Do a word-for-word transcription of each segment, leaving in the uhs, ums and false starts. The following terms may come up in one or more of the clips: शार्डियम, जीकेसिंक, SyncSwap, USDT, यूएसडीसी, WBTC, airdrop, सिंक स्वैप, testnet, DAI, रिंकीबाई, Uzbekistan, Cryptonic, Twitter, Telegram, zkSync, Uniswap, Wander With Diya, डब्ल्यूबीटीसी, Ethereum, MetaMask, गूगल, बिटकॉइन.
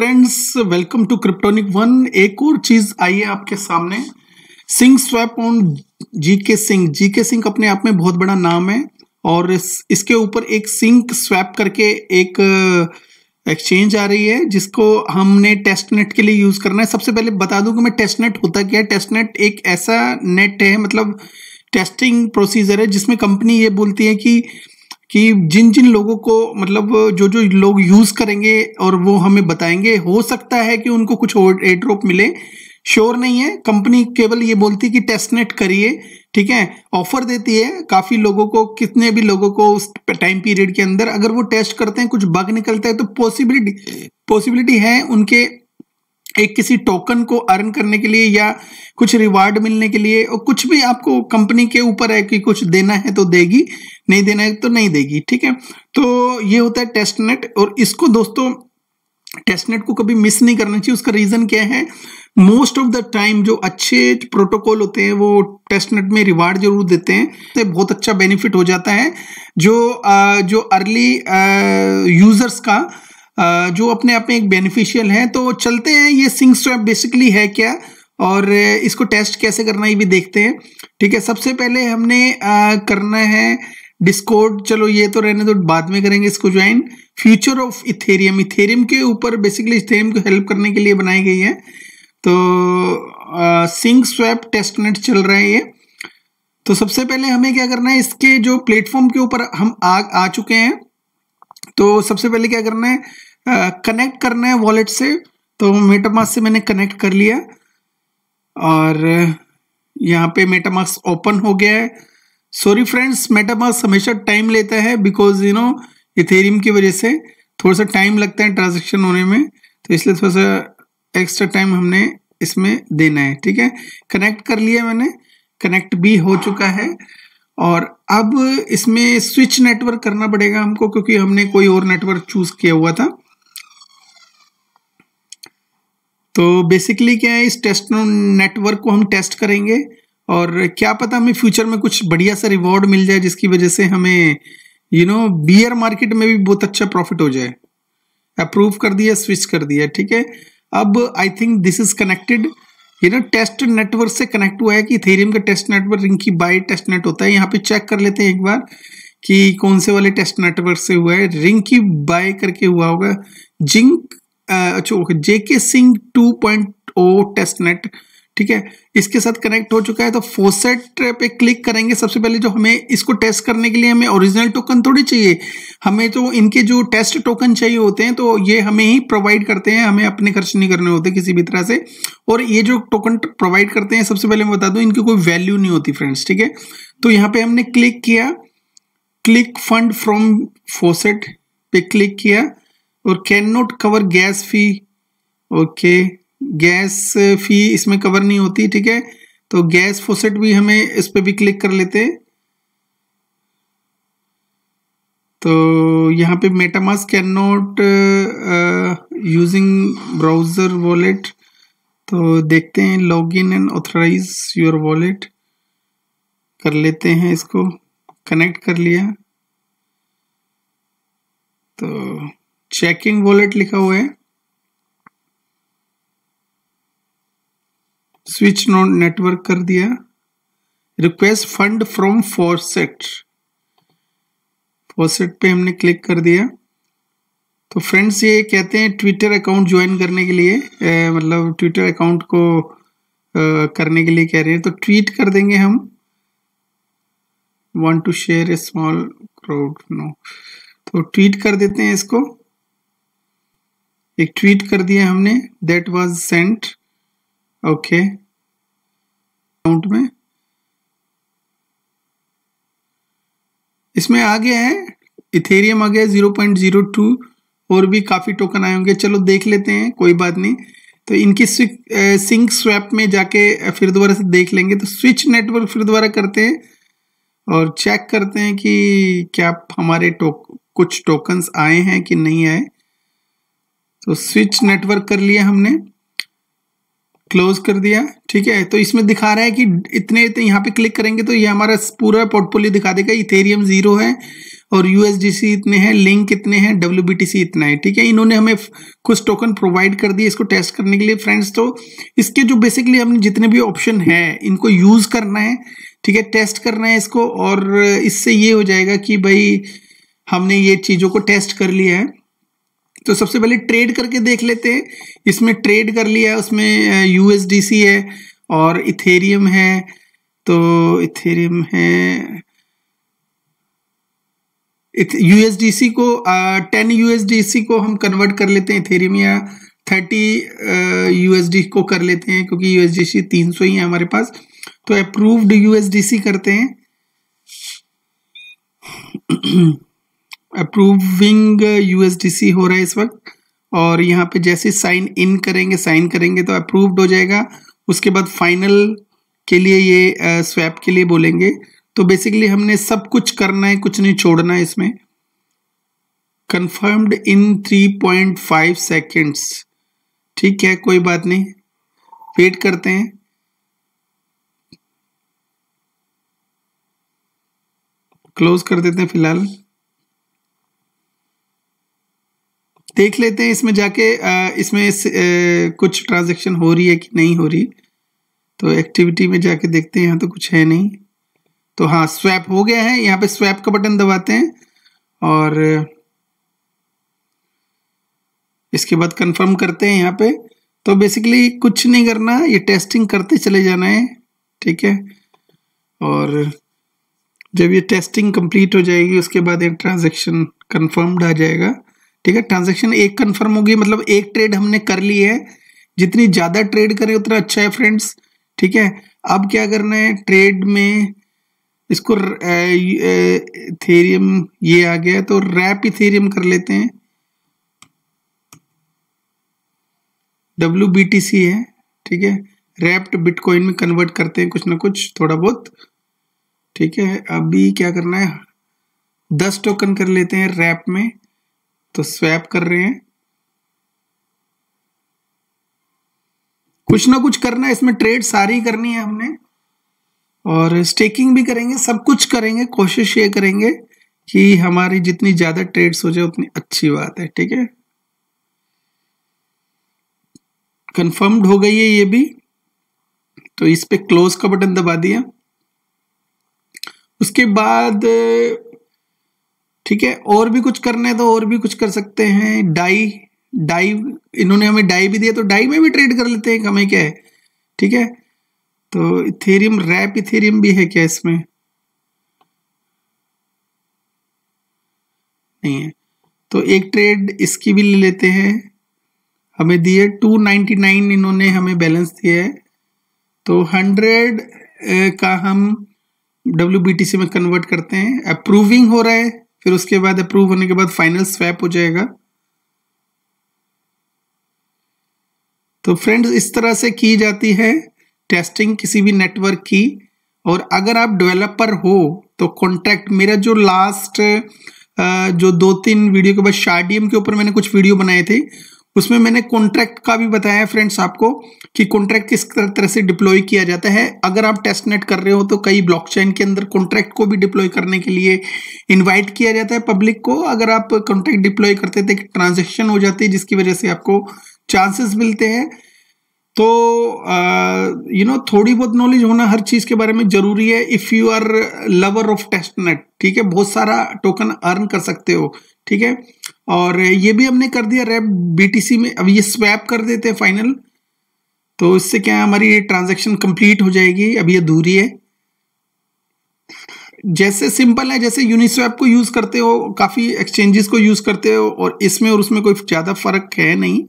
Friends welcome to Kryptonic one. एक और चीज आई है आपके सामने, सिंक स्वैप on जीकेसिंक। जीकेसिंक अपने आप में बहुत बड़ा नाम है और इस, इसके ऊपर एक सिंक स्वैप करके एक एक्सचेंज आ रही है जिसको हमने टेस्टनेट के लिए यूज करना है। सबसे पहले बता दूं कि मैं टेस्टनेट होता क्या है। टेस्टनेट एक ऐसा नेट है, मतलब टेस्टिंग प्रोसीजर है जिसमें कंपनी ये बोलती है कि कि जिन जिन लोगों को, मतलब जो जो लोग यूज़ करेंगे और वो हमें बताएंगे, हो सकता है कि उनको कुछ एयर ड्रॉप मिले, श्योर नहीं है। कंपनी केवल ये बोलती है कि टेस्टनेट करिए, ठीक है। ऑफर देती है काफ़ी लोगों को, कितने भी लोगों को उस टाइम पीरियड के अंदर। अगर वो टेस्ट करते हैं, कुछ बग निकलता है तो पॉसिबिलिटी पॉसिबिलिटी है उनके एक किसी टोकन को अर्न करने के लिए या कुछ रिवार्ड मिलने के लिए। और कुछ भी आपको कंपनी के ऊपर है कि कुछ देना है तो देगी, नहीं देना है तो नहीं देगी, ठीक है। तो ये होता है टेस्टनेट। और इसको दोस्तों, टेस्टनेट को कभी मिस नहीं करना चाहिए। उसका रीज़न क्या है, मोस्ट ऑफ द टाइम जो अच्छे प्रोटोकॉल होते हैं वो टेस्टनेट में रिवार्ड जरूर देते हैं, तो बहुत अच्छा बेनिफिट हो जाता है जो जो अर्ली यूजर्स का जो अपने आप में एक बेनिफिशियल है। तो चलते हैं, ये सिंकस्वैप बेसिकली है क्या और इसको टेस्ट कैसे करना है भी देखते हैं, ठीक है। सबसे पहले हमने करना है डिस्कॉर्ड, चलो ये तो रहने दो, बाद में करेंगे इसको join. Future of Ethereum, Ethereum के ऊपर बेसिकली इथेरियम को हेल्प करने के लिए बनाई गई है। तो सिंकस्वैप टेस्टनेट चल रहा है ये। तो सबसे पहले हमें क्या करना है, इसके जो प्लेटफॉर्म के ऊपर हम आ, आ चुके हैं। तो सबसे पहले क्या करना है, कनेक्ट करना है वॉलेट से। तो मेटामास्क से मैंने कनेक्ट कर लिया और यहाँ पे मेटामास्क ओपन हो गया है। सॉरी फ्रेंड्स, मेटामास्क हमेशा टाइम लेता है बिकॉज यू नो इथेरियम की वजह से थोड़ा सा टाइम लगता है ट्रांजैक्शन होने में, तो इसलिए थोड़ा सा एक्स्ट्रा टाइम हमने इसमें देना है, ठीक है। कनेक्ट कर लिया मैंने, कनेक्ट भी हो चुका है। और अब इसमें स्विच नेटवर्क करना पड़ेगा हमको क्योंकि हमने कोई और नेटवर्क चूज किया हुआ था। तो बेसिकली क्या है, इस टेस्ट नेटवर्क को हम टेस्ट करेंगे और क्या पता हमें फ्यूचर में कुछ बढ़िया सा रिवॉर्ड मिल जाए जिसकी वजह से हमें यू नो बीयर मार्केट में भी बहुत अच्छा प्रॉफिट हो जाए। अप्रूव कर दिया, स्विच कर दिया, ठीक है। अब I think this is connected, ये ना टेस्ट नेटवर्क से कनेक्ट हुआ है कि इथेरियम का test network रिंकीबाई test net होता है। यहाँ पे चेक कर लेते हैं एक बार कि कौन से वाले टेस्ट नेटवर्क से हुआ है। रिंकीबाई करके हुआ होगा, जिंक अच्छा okay, zkSync two point o test net, ठीक है। इसके साथ कनेक्ट हो चुका है। तो फोसेट पे क्लिक करेंगे। सबसे पहले जो हमें इसको टेस्ट करने के लिए हमें ओरिजिनल टोकन थोड़ी चाहिए, हमें तो इनके जो टेस्ट टोकन चाहिए होते हैं तो ये हमें ही प्रोवाइड करते हैं, हमें अपने खर्च नहीं करने होते किसी भी तरह से। और ये जो टोकन प्रोवाइड करते हैं, सबसे पहले मैं बता दूं, इनकी कोई वैल्यू नहीं होती फ्रेंड्स, ठीक है। तो यहाँ पे हमने क्लिक किया, क्लिक फंड फ्रॉम फोसेट पे क्लिक किया और can not cover gas fee, okay gas fee इसमें कवर नहीं होती, ठीक है। तो गैस फोसेट भी हमें, इस पर भी क्लिक कर लेते हैं। तो यहाँ पे MetaMask can not using browser wallet, तो देखते हैं login and authorize your wallet कर लेते हैं। इसको कनेक्ट कर लिया, तो चेकिंग वॉलेट लिखा हुआ है, स्विच नोड नेटवर्क कर दिया, request fund from faucet, faucet पे हमने क्लिक कर दिया। तो फ्रेंड्स ये कहते हैं ट्विटर अकाउंट ज्वाइन करने के लिए, ए, मतलब ट्विटर अकाउंट को आ, करने के लिए कह रहे हैं, तो ट्वीट कर देंगे हम। Want to share a small crowd, no, तो ट्वीट कर देते हैं इसको। एक ट्वीट कर दिया हमने, that was sent, okay okay. Account में इसमें आ गया है, इथेरियम आ गया जीरो पॉइंट जीरो टू, और भी काफ़ी टोकन आए होंगे, चलो देख लेते हैं, कोई बात नहीं। तो इनकी सिंक स्वैप में जाके फिर दोबारा से देख लेंगे। तो स्विच नेटवर्क फिर दोबारा करते हैं और चेक करते हैं कि क्या हमारे टोक कुछ टोकन्स आए हैं कि नहीं आए। तो स्विच नेटवर्क कर लिया हमने क्लोज कर दिया, ठीक है। तो इसमें दिखा रहा है कि इतने तो यहाँ पे क्लिक करेंगे तो ये हमारा पूरा पोर्टफोलियो दिखा देगा। इथेरियम जीरो है और यूएसडीसी इतने हैं, लिंक इतने हैं, डब्ल्यूबीटीसी इतना है, ठीक है। इन्होंने हमें कुछ टोकन प्रोवाइड कर दिए इसको टेस्ट करने के लिए फ्रेंड्स। तो इसके जो बेसिकली हमने जितने भी ऑप्शन हैं इनको यूज़ करना है, ठीक है, टेस्ट करना है इसको। और इससे ये हो जाएगा कि भाई हमने ये चीज़ों को टेस्ट कर लिया है। तो सबसे पहले ट्रेड करके देख लेते हैं। इसमें ट्रेड कर लिया है, उसमें यूएसडीसी है और इथेरियम है। तो इथेरियम है, यूएसडीसी को टेन यूएसडीसी को हम कन्वर्ट कर लेते हैं इथेरियम, या थर्टी यूएसडी को कर लेते हैं क्योंकि यूएसडीसी तीन सौ ही है हमारे पास। तो अप्रूव्ड यूएसडीसी करते हैं। अप्रूविंग यूएसडीसी हो रहा है इस वक्त। और यहाँ पे जैसे साइन इन करेंगे साइन करेंगे तो अप्रूव्ड हो जाएगा। उसके बाद फाइनल के लिए ये स्वैप के लिए बोलेंगे। तो बेसिकली हमने सब कुछ करना है, कुछ नहीं छोड़ना है इसमें। Confirmed in three point five seconds, ठीक है, कोई बात नहीं, वेट करते हैं। क्लोज कर देते हैं फिलहाल, देख लेते हैं इसमें जाके आ, इसमें इस, आ, कुछ ट्रांजैक्शन हो रही है कि नहीं हो रही। तो एक्टिविटी में जाके देखते हैं, यहाँ तो कुछ है नहीं। तो हाँ, स्वैप हो गया है। यहाँ पे स्वैप का बटन दबाते हैं और इसके बाद कंफर्म करते हैं यहाँ पे। तो बेसिकली कुछ नहीं करना, ये टेस्टिंग करते चले जाना है, ठीक है। और जब ये टेस्टिंग कंप्लीट हो जाएगी उसके बाद एक ट्रांजैक्शन कंफर्म्ड आ जाएगा, ठीक है। ट्रांजैक्शन एक कंफर्म होगी, मतलब एक ट्रेड हमने कर ली है। जितनी ज़्यादा ट्रेड करें उतना अच्छा है फ्रेंड्स, ठीक है। अब क्या करना है, ट्रेड में इसको इथेरियम ये आ गया तो रैप इथेरियम कर लेते हैं। डब्ल्यू बी टी सी है, ठीक है, रैप्ड बिटकॉइन में कन्वर्ट करते हैं कुछ ना कुछ, थोड़ा बहुत, ठीक है। अभी क्या करना है, दस टोकन कर लेते हैं रैप में। तो स्वैप कर रहे हैं, कुछ ना कुछ करना है इसमें, ट्रेड सारी करनी है हमने। और स्टेकिंग भी करेंगे, सब कुछ करेंगे, कोशिश ये करेंगे कि हमारी जितनी ज्यादा ट्रेड्स हो जाए उतनी अच्छी बात है, ठीक है। कंफर्म्ड हो गई है ये भी। तो इस पे क्लोज का बटन दबा दिया। उसके बाद ठीक है, और भी कुछ करना है तो और भी कुछ कर सकते हैं। डाई डाई इन्होंने हमें डाई भी दिया तो डाई में भी ट्रेड कर लेते हैं, हमें क्या है, ठीक है। तो इथेरियम रैप इथेरियम भी है क्या इसमें, नहीं है। तो एक ट्रेड इसकी भी ले लेते हैं, हमें दिए टू नाइन्टी नाइन, इन्होंने हमें बैलेंस दिया है। तो हंड्रेड का हम डब्ल्यू बी टी सी में कन्वर्ट करते हैं। अप्रूविंग हो रहा है, फिर उसके बाद अप्रूव होने के बाद फाइनल स्वैप हो जाएगा। तो फ्रेंड्स इस तरह से की जाती है टेस्टिंग किसी भी नेटवर्क की। और अगर आप डेवलपर हो तो कॉन्ट्रैक्ट, मेरा जो लास्ट जो दो तीन वीडियो के बाद शार्डियम के ऊपर मैंने कुछ वीडियो बनाए थे, उसमें मैंने कॉन्ट्रैक्ट का भी बताया है फ्रेंड्स आपको कि कॉन्ट्रैक्ट किस तरह से डिप्लॉय किया जाता है। अगर आप टेस्टनेट कर रहे हो तो कई ब्लॉकचेन के अंदर कॉन्ट्रैक्ट को भी डिप्लॉय करने के लिए इनवाइट किया जाता है पब्लिक को। अगर आप कॉन्ट्रैक्ट डिप्लॉय करते थे ट्रांजैक्शन हो जाती है जिसकी वजह से आपको चांसेस मिलते हैं। तो यू नो थोड़ी बहुत नॉलेज होना हर चीज़ के बारे में ज़रूरी है। If you are lover of testnet, ठीक है, बहुत सारा टोकन अर्न कर सकते हो, ठीक है। और ये भी हमने कर दिया रैप बीटीसी में। अब ये स्वैप कर देते हैं फाइनल, तो इससे क्या है हमारी ये ट्रांजेक्शन कंप्लीट हो जाएगी, अभी अधूरी है। जैसे सिंपल है, जैसे यूनिस्वैप को यूज़ करते हो, काफ़ी एक्सचेंजेस को यूज़ करते हो, और इसमें और उसमें कोई ज़्यादा फर्क है नहीं।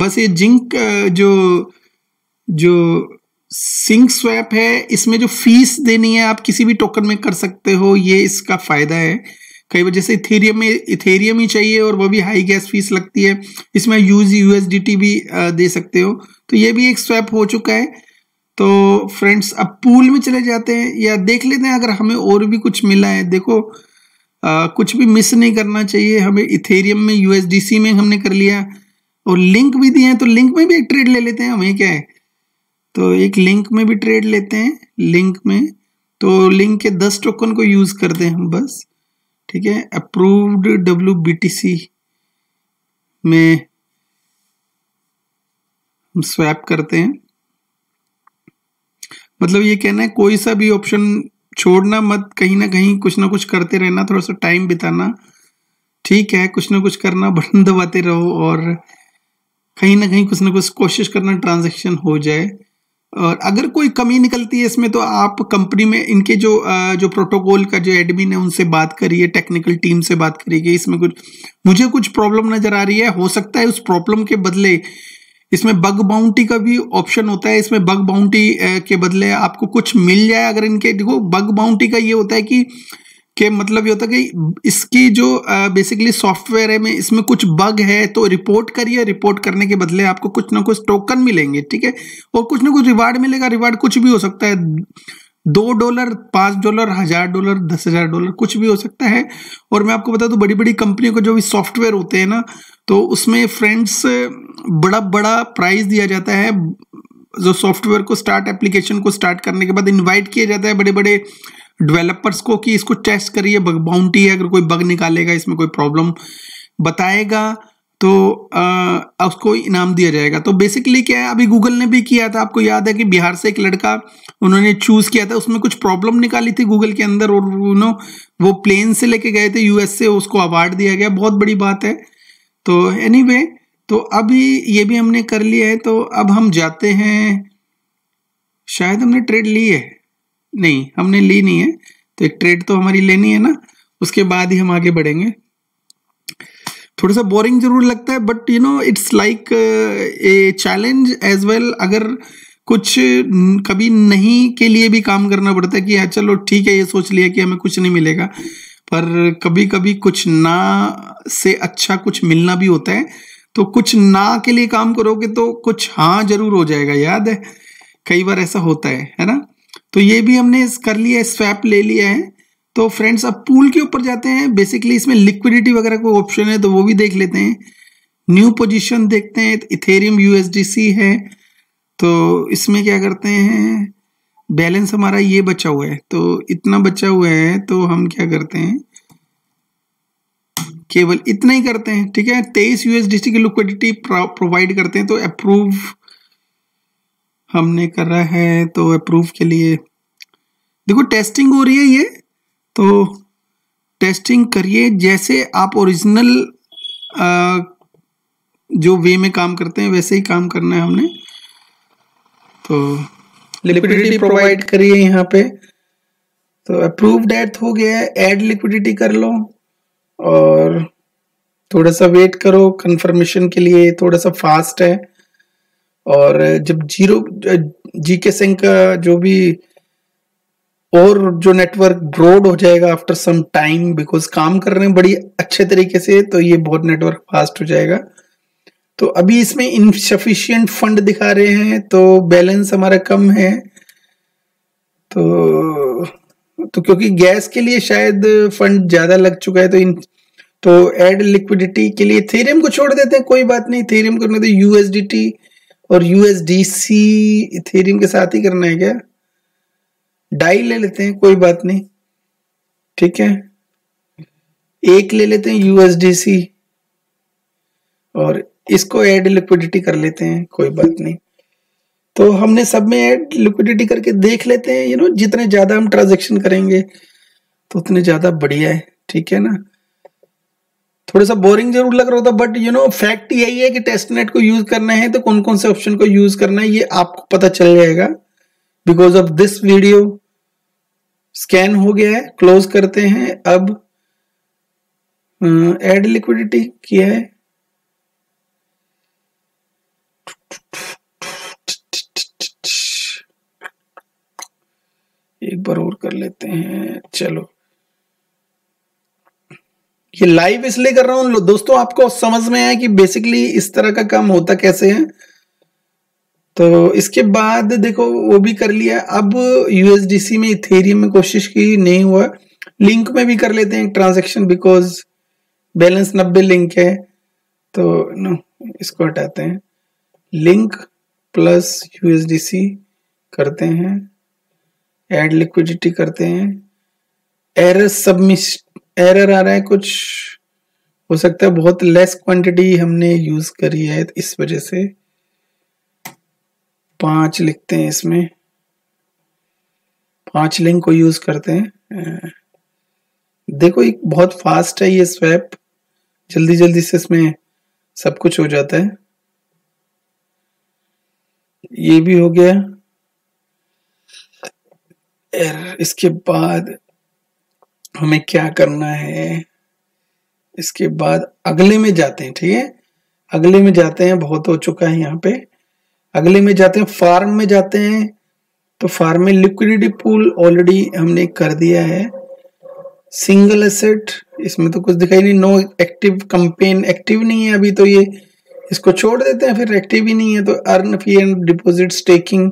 बस ये जिंक जो जो सिंक स्वैप है, इसमें जो फीस देनी है आप किसी भी टोकन में कर सकते हो, ये इसका फायदा है। कई वजह से इथेरियम में इथेरियम ही चाहिए और वो भी हाई गैस फीस लगती है। इसमें यूज यूएसडीटी भी दे सकते हो। तो ये भी एक स्वैप हो चुका है। तो फ्रेंड्स अब पूल में चले जाते हैं या देख लेते हैं अगर हमें और भी कुछ मिला है। देखो आ, कुछ भी मिस नहीं करना चाहिए हमें। इथेरियम में यूएसडीसी में हमने कर लिया, और लिंक भी दिए हैं, तो लिंक में भी एक ट्रेड ले लेते हैं हमें, क्या है। तो एक लिंक में भी ट्रेड लेते हैं, लिंक में तो लिंक के दस टोकन को यूज करते हैं हम बस, ठीक है। Approved W B T C में हम स्वैप करते हैं। मतलब ये कहना है कोई सा भी ऑप्शन छोड़ना मत, कहीं ना कहीं कुछ ना कुछ करते रहना, थोड़ा सा टाइम बिताना, ठीक है, कुछ ना कुछ करना, बटन दबाते रहो और कहीं ना कहीं कुछ ना कुछ कोशिश करना ट्रांजैक्शन हो जाए। और अगर कोई कमी निकलती है इसमें तो आप कंपनी में इनके जो जो प्रोटोकॉल का जो एडमिन है उनसे बात करिए, टेक्निकल टीम से बात करिए कि इसमें कुछ मुझे कुछ प्रॉब्लम नज़र आ रही है। हो सकता है उस प्रॉब्लम के बदले इसमें बग बाउंटी का भी ऑप्शन होता है, इसमें बग बाउंटी के बदले आपको कुछ मिल जाए। अगर इनके देखो बग बाउंटी का ये होता है कि के मतलब ये होता है कि इसकी जो बेसिकली सॉफ्टवेयर है में इसमें कुछ बग है तो रिपोर्ट करिए, रिपोर्ट करने के बदले आपको कुछ ना कुछ टोकन मिलेंगे, ठीक है, और कुछ ना कुछ रिवार्ड मिलेगा। रिवार्ड कुछ भी हो सकता है, दो डॉलर पाँच डॉलर हजार डॉलर दस हजार डॉलर कुछ भी हो सकता है। और मैं आपको बता दूं बड़ी बड़ी कंपनियों के जो भी सॉफ्टवेयर होते हैं ना तो उसमें फ्रेंड्स बड़ा बड़ा प्राइज दिया जाता है, जो सॉफ्टवेयर को स्टार्ट एप्लीकेशन को स्टार्ट करने के बाद इन्वाइट किया जाता है बड़े बड़े डेवलपर्स को कि इसको टेस्ट करिए, बग बाउंटी है, अगर कोई बग निकालेगा इसमें कोई प्रॉब्लम बताएगा तो आ, उसको इनाम दिया जाएगा। तो बेसिकली क्या है, अभी गूगल ने भी किया था, आपको याद है कि बिहार से एक लड़का उन्होंने चूज़ किया था, उसमें कुछ प्रॉब्लम निकाली थी गूगल के अंदर और उन्होंने वो प्लेन से लेके गए थे यूएस से, उसको अवार्ड दिया गया, बहुत बड़ी बात है। तो एनीवे तो अभी ये भी हमने कर लिया है। तो अब हम जाते हैं, शायद हमने ट्रेड ली है, नहीं हमने ली नहीं है, तो एक ट्रेड तो हमारी लेनी है ना, उसके बाद ही हम आगे बढ़ेंगे। थोड़ा सा बोरिंग जरूर लगता है but you know it's like a challenge as well. अगर कुछ कभी नहीं के लिए भी काम करना पड़ता है कि यार चलो ठीक है ये सोच लिया कि हमें कुछ नहीं मिलेगा, पर कभी कभी कुछ ना से अच्छा कुछ मिलना भी होता है। तो कुछ ना के लिए काम करोगे तो कुछ हाँ जरूर हो जाएगा, याद है कई बार ऐसा होता है है ना। तो ये भी हमने कर लिया है, स्वैप ले लिया है। तो फ्रेंड्स अब पूल के ऊपर जाते हैं। बेसिकली इसमें लिक्विडिटी वगैरह कोई ऑप्शन है तो वो भी देख लेते हैं, न्यू पोजीशन देखते हैं। इथेरियम यूएसडीसी है तो इसमें क्या करते हैं, बैलेंस हमारा ये बचा हुआ है तो इतना बचा हुआ है तो हम क्या करते हैं केवल इतना ही करते हैं, ठीक है। तेईस यूएसडीसी की लिक्विडिटी प्रोवाइड करते हैं। तो अप्रूव हमने कर रहा है, तो अप्रूव के लिए देखो टेस्टिंग हो रही है ये, तो टेस्टिंग करिए जैसे आप ओरिजिनल जो वे में काम करते हैं वैसे ही काम करना है हमने। तो लिक्विडिटी प्रोवाइड करिए यहाँ पे, तो अप्रूव्ड ऐड हो गया है, ऐड लिक्विडिटी कर लो और थोड़ा सा वेट करो कंफर्मेशन के लिए, थोड़ा सा फास्ट है। और जब जीरो जीके सिंक का जो भी और जो नेटवर्क ब्रॉड हो जाएगा आफ्टर सम टाइम, बिकॉज काम कर रहे हैं बड़ी अच्छे तरीके से तो ये बहुत नेटवर्क फास्ट हो जाएगा। तो अभी इसमें इनसफिशिएंट फंड दिखा रहे हैं तो बैलेंस हमारा कम है, तो तो क्योंकि गैस के लिए शायद फंड ज्यादा लग चुका है तो इन तो एड लिक्विडिटी के लिए इथेरियम को छोड़ देते हैं, कोई बात नहीं। इथेरियम करने तो यूएसडीटी और यूएसडीसी इथेरियम के साथ ही करना है क्या, डाई ले लेते हैं, कोई बात नहीं, ठीक है। एक ले लेते हैं यूएसडीसी और इसको ऐड लिक्विडिटी कर लेते हैं, कोई बात नहीं। तो हमने सब में ऐड लिक्विडिटी करके देख लेते हैं, यू नो जितने ज्यादा हम ट्रांजैक्शन करेंगे तो उतने ज्यादा बढ़िया है, ठीक है ना। थोड़ा सा बोरिंग जरूर लग रहा था बट यू नो फैक्ट यही है कि टेस्टनेट को यूज करना है तो कौन कौन से ऑप्शन को यूज करना है ये आपको पता चल जाएगा because of this video. Scan हो गया है, क्लोज करते हैं। अब ऐड लिक्विडिटी किया है, एक बार और कर लेते हैं। चलो ये लाइव इसलिए कर रहा हूं दोस्तों आपको समझ में आए कि बेसिकली इस तरह का काम होता कैसे है। तो इसके बाद देखो वो भी कर लिया, अब यूएसडीसी में इथेरियम में कोशिश की, नहीं हुआ। लिंक में भी कर लेते हैं ट्रांजैक्शन बिकॉज बैलेंस नब्बे लिंक है तो नो इसको हटाते हैं, लिंक प्लस यूएसडीसी करते हैं, एड लिक्विडिटी करते हैं। एरर सबमिश एरर आ रहा है कुछ, हो सकता है बहुत लेस क्वांटिटी हमने यूज करी है इस वजह से। पांच लिखते हैं, इसमें पांच लिंक को यूज करते हैं। देखो एक बहुत फास्ट है ये स्वैप, जल्दी जल्दी से इसमें सब कुछ हो जाता है। ये भी हो गया एरर। इसके बाद हमें क्या करना है, इसके बाद अगले में जाते हैं। ठीक है, अगले में जाते हैं, बहुत हो चुका है यहाँ पे। अगले में जाते हैं, फार्म में जाते हैं। तो फार्म में लिक्विडिटी पूल ऑलरेडी हमने कर दिया है। सिंगल एसेट, इसमें तो कुछ दिखाई नहीं, नो एक्टिव कंपेन एक्टिव नहीं है अभी, तो ये इसको छोड़ देते हैं, फिर एक्टिव ही नहीं है। तो earn fee and deposit staking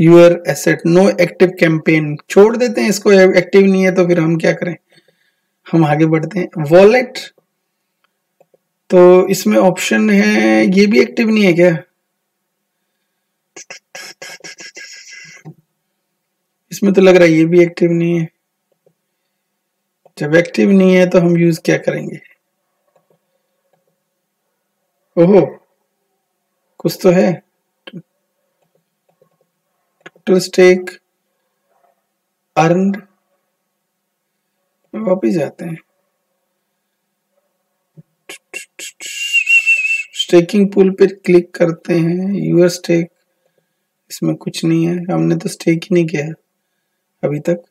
your asset, no active campaign, छोड़ देते हैं इसको, एक्टिव नहीं है तो फिर हम क्या करें, हम आगे बढ़ते हैं। वॉलेट, तो इसमें ऑप्शन है, ये भी एक्टिव नहीं है क्या, इसमें तो लग रहा है ये भी एक्टिव नहीं है। जब एक्टिव नहीं है तो हम यूज क्या करेंगे। ओहो, कुछ तो है, टोटल स्टेक अर्न्ड, वापिस जाते हैं। स्टेकिंग पूल पर क्लिक करते हैं, यूर स्टेक, इसमें कुछ नहीं है, हमने तो स्टेक ही नहीं किया अभी तक।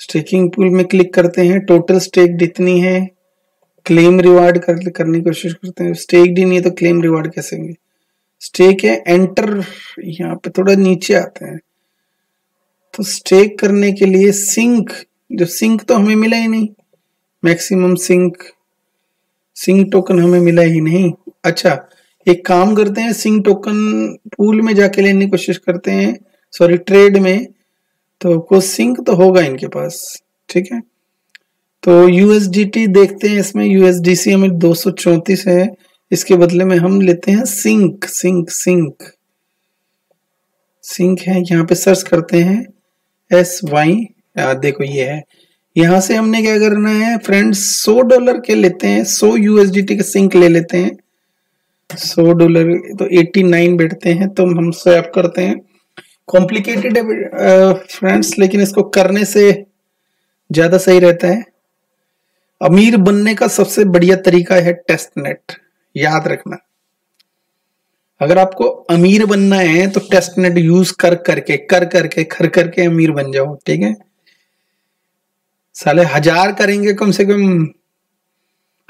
स्टेकिंग पूल में क्लिक करते हैं, टोटल स्टेक जितनी है, क्लेम रिवार्ड कर, करने की कोशिश करते हैं। स्टेक्ड ही नहीं है तो क्लेम रिवार्ड कैसे होंगे, स्टेक है। एंटर, यहाँ पे थोड़ा नीचे आते हैं, तो स्टेक करने के लिए सिंक, जो सिंक तो हमें मिला ही नहीं, मैक्सिमम सिंक सिंक टोकन हमें मिला ही नहीं। अच्छा, एक काम करते हैं, सिंक टोकन पूल में जाके लेने की कोशिश करते हैं, सॉरी ट्रेड में, तो को सिंक तो होगा इनके पास। ठीक है, तो यूएसडीटी देखते हैं, इसमें यूएसडीसी हमें दो सौ चौंतीस है, इसके बदले में हम लेते हैं सिंक सिंक सिंक सिंक है। यहाँ पे सर्च करते हैं एस वाई, देखो ये है। यहाँ से हमने क्या करना है फ्रेंड्स, सौ डॉलर के लेते हैं, सौ यूएसडीटी के सिंक ले लेते हैं, सौ डॉलर तो एट्टी नाइन बैठते हैं। तो हम स्वैप करते हैं, कॉम्प्लिकेटेड है फ्रेंड्स, लेकिन इसको करने से ज्यादा सही रहता है। अमीर बनने का सबसे बढ़िया तरीका है टेस्टनेट, याद रखना। अगर आपको अमीर बनना है तो टेस्टनेट यूज कर करके कर करके खर करके अमीर बन जाओ। ठीक है, साले हजार करेंगे कम से कम,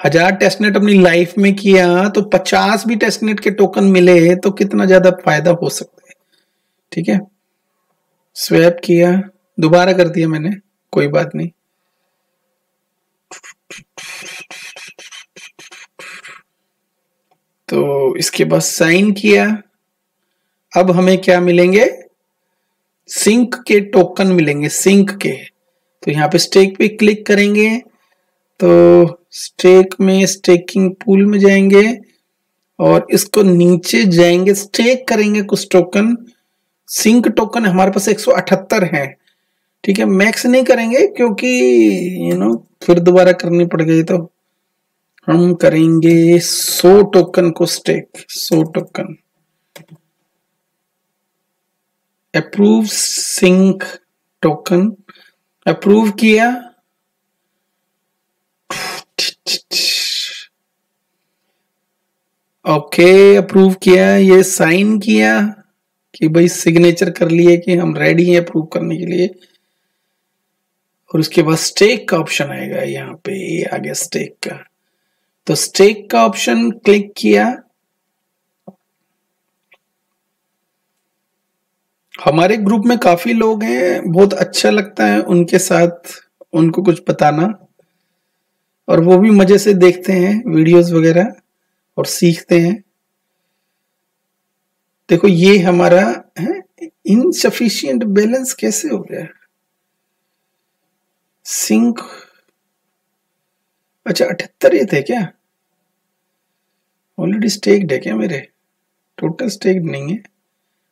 हजार टेस्टनेट अपनी लाइफ में किया तो पचास भी टेस्टनेट के टोकन मिले तो कितना ज्यादा फायदा हो सकता है। ठीक है, स्वैप किया, दोबारा कर दिया मैंने, कोई बात नहीं। तो इसके बाद साइन किया, अब हमें क्या मिलेंगे, सिंक के टोकन मिलेंगे, सिंक के। तो यहाँ पे स्टेक पे क्लिक करेंगे, तो स्टेक में स्टेकिंग पूल में जाएंगे और इसको नीचे जाएंगे, स्टेक करेंगे कुछ टोकन। सिंक टोकन हमारे पास एक सौ अठहत्तर है। ठीक है, मैक्स नहीं करेंगे क्योंकि यू नो फिर दोबारा करनी पड़ गई, तो हम करेंगे सौ टोकन को स्टेक, सौ token. Approve sync token, approve किया। ओके, अप्रूव किया, ये साइन किया कि भाई सिग्नेचर कर लिए कि हम रेडी हैं अप्रूव करने के लिए। और उसके बाद स्टेक का ऑप्शन आएगा, यहाँ पे आ गया स्टेक का, तो स्टेक का ऑप्शन क्लिक किया। हमारे ग्रुप में काफी लोग हैं, बहुत अच्छा लगता है उनके साथ उनको कुछ बताना, और वो भी मजे से देखते हैं वीडियोस वगैरह और सीखते हैं। देखो ये हमारा है, इनसफिशिएंट बैलेंस कैसे हो गया, सिंक, अच्छा अठहत्तर ये थे क्या, ऑलरेडी स्टेक्ड है क्या मेरे? टोटल स्टेक्ड नहीं है।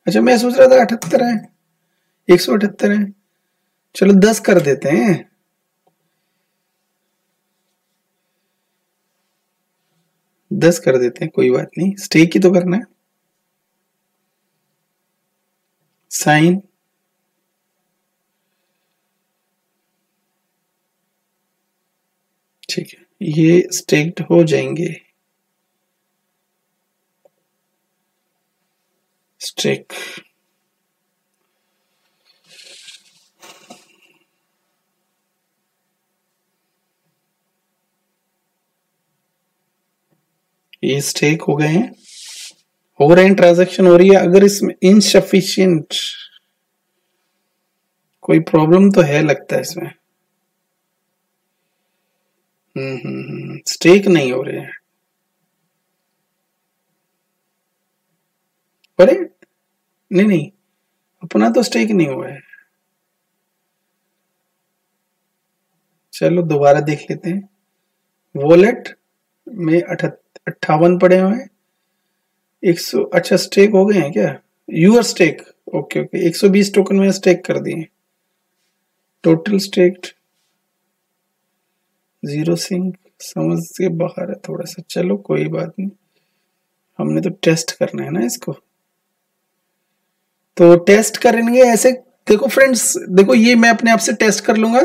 अच्छा मैं सोच रहा था अठहत्तर है, एक सौ अठहत्तर है। चलो दस कर देते हैं, दस कर देते हैं, कोई बात नहीं, स्टेक ही तो करना है। साइन ठीक है, ये स्टेक्ड हो जाएंगे। स्टेक ये स्टेक हो गए हैं, हो रहे हैं, ट्रांजैक्शन हो रही है। अगर इसमें इनसफिशिएंट कोई प्रॉब्लम तो है लगता है इसमें। हम्म हम्म स्टेक नहीं हो रहे हैं। अरे नहीं नहीं अपना तो स्टेक नहीं हुआ है। चलो दोबारा देख लेते हैं। वॉलेट में अठहत्तर अट्ठावन पड़े हुए हैं, एक सौ। अच्छा स्टेक हो गए हैं क्या? Your stake, okay okay. एक सौ बीस टोकन में स्टेक कर दिए। टोटल स्टेक्ड जीरो सिंक समझ के बाहर है थोड़ा सा, चलो कोई बात नहीं, हमने तो टेस्ट करना है ना इसको, तो टेस्ट करेंगे ऐसे। देखो फ्रेंड्स, देखो ये मैं अपने आप से टेस्ट कर लूंगा,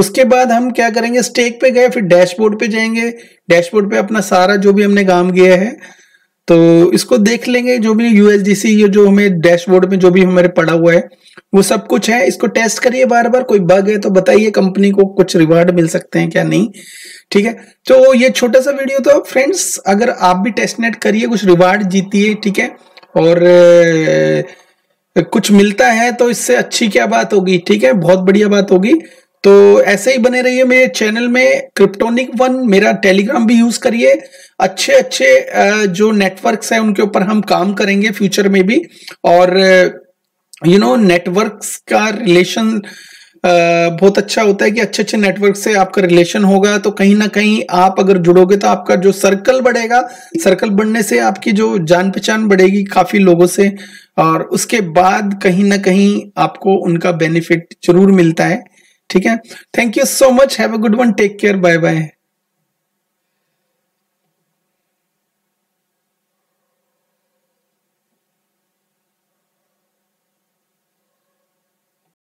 उसके बाद हम क्या करेंगे, स्टेक पे गए, फिर डैशबोर्ड पे जाएंगे, डैशबोर्ड पे अपना सारा जो भी हमने काम किया है तो इसको देख लेंगे, जो भी यूएसडीसी ये जो हमें डैशबोर्ड में जो भी हमारे पड़ा हुआ है वो सब कुछ है। इसको टेस्ट करिए बार बार, कोई बग है तो बताइए, कंपनी को कुछ रिवार्ड मिल सकते हैं क्या नहीं, ठीक है। तो ये छोटा सा वीडियो था फ्रेंड्स, अगर आप भी टेस्ट नेट करिए, कुछ रिवार्ड जीतिए, ठीक है, और कुछ मिलता है तो इससे अच्छी क्या बात होगी, ठीक है, बहुत बढ़िया बात होगी। तो ऐसे ही बने रहिए मेरे चैनल में, क्रिप्टोनिक वन मेरा टेलीग्राम भी यूज करिए। अच्छे अच्छे जो नेटवर्क्स हैं उनके ऊपर हम काम करेंगे फ्यूचर में भी, और यू नो नेटवर्क्स का रिलेशन बहुत अच्छा होता है कि अच्छे अच्छे नेटवर्क से आपका रिलेशन होगा, तो कहीं ना कहीं आप अगर जुड़ोगे तो आपका जो सर्कल बढ़ेगा, सर्कल बढ़ने से आपकी जो जान पहचान बढ़ेगी काफी लोगों से, और उसके बाद कहीं ना कहीं आपको उनका बेनिफिट जरूर मिलता है, ठीक है। Thank you so much, have a good one, take care, bye bye.